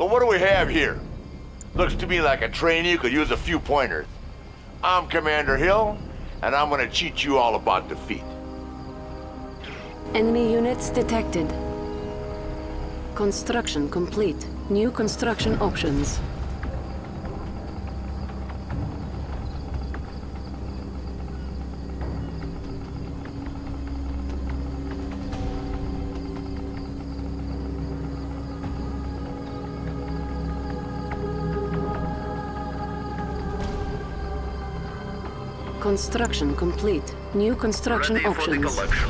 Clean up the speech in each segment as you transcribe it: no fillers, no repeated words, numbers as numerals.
But what do we have here? Looks to me like a trainee could use a few pointers. I'm Commander Hill, and I'm gonna teach you all about defeat. Enemy units detected. Construction complete. New construction options. Construction complete. New construction options. Ready for the collection.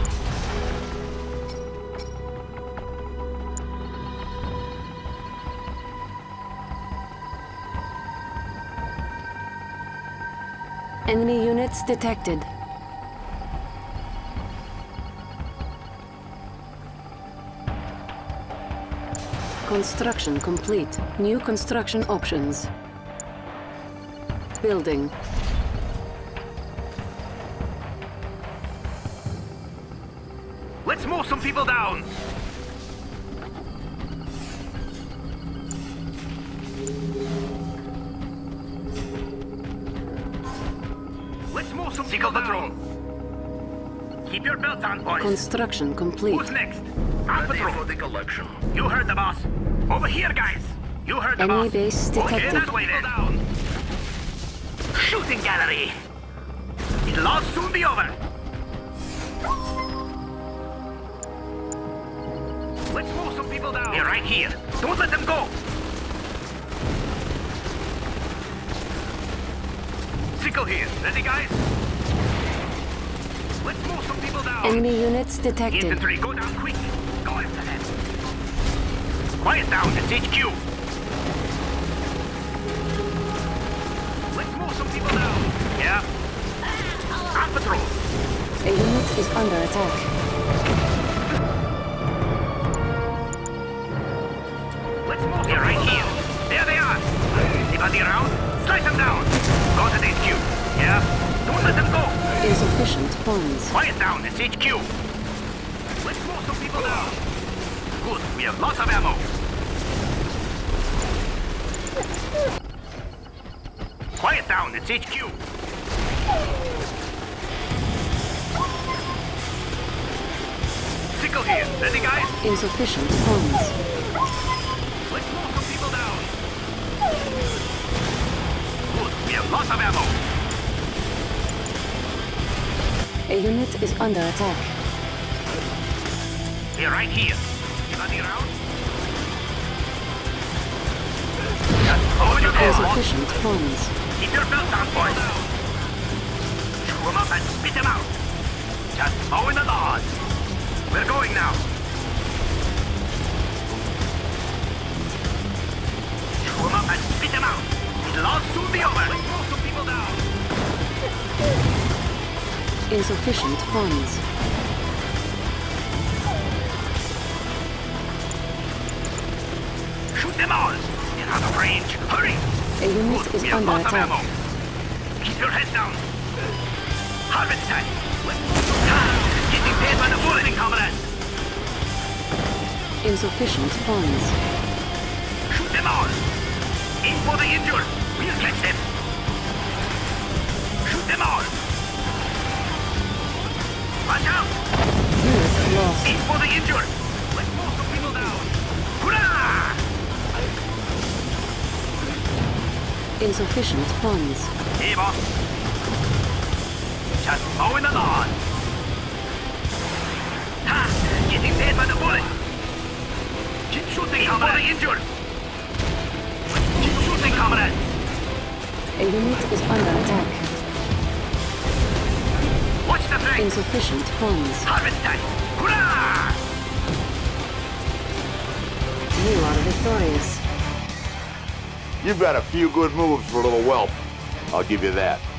Enemy units detected. Construction complete. New construction options. Building. Let's move some people down! Let's move some people down! Keep your belt on, boys! Construction complete. Who's next? On patrol! For the collection. You heard the boss! Over here, guys! You heard the boss! Enemy base detected. Okay, that way then! Shooting gallery! It'll all soon be over! Let's move some people down. They're right here. Don't let them go. Sickle here. Ready, guys? Let's move some people down. Enemy units detected. Infantry, go down quick. Go after them. Quiet down. It's HQ. Let's move some people down. Yeah. On patrol. A unit is under attack. They're right here. There they are. Anybody around? Slice them down. Go to the HQ. Yeah? Don't let them go. Insufficient funds. Quiet down. It's HQ. Let's move some people down. Good. We have lots of ammo. Quiet down. It's HQ. Sickle here. Ready, guys? Insufficient funds. Lots of ammo. A unit is under attack. They're right here. Anybody around? Insufficient funds. Keep your belt down, boys. Chew them up and spit them out. Just throw in the laws. We're going now. Chew them up and spit them out. It'll all soon be over. Insufficient funds. Shoot them all! They're out of range. Hurry! A unit is under attack. Keep your head down. Harvest time. Getting paid by the bullet, comrades. Insufficient funds. Shoot them all! Aim for the injured. We'll catch them. Shoot them all! Watch out! Unit lost. Aim for the injured! Let's move some people down! Hurrah! Insufficient funds. Hey, boss! Just throw in the lawn! Ha! Getting dead by the bullet! Keep shooting, comrades! Aim for the injured! Keep shooting, comrades! A unit is under attack. Insufficient funds. Harvest time! Hurrah! You are victorious. You've got a few good moves for a little whelp. I'll give you that.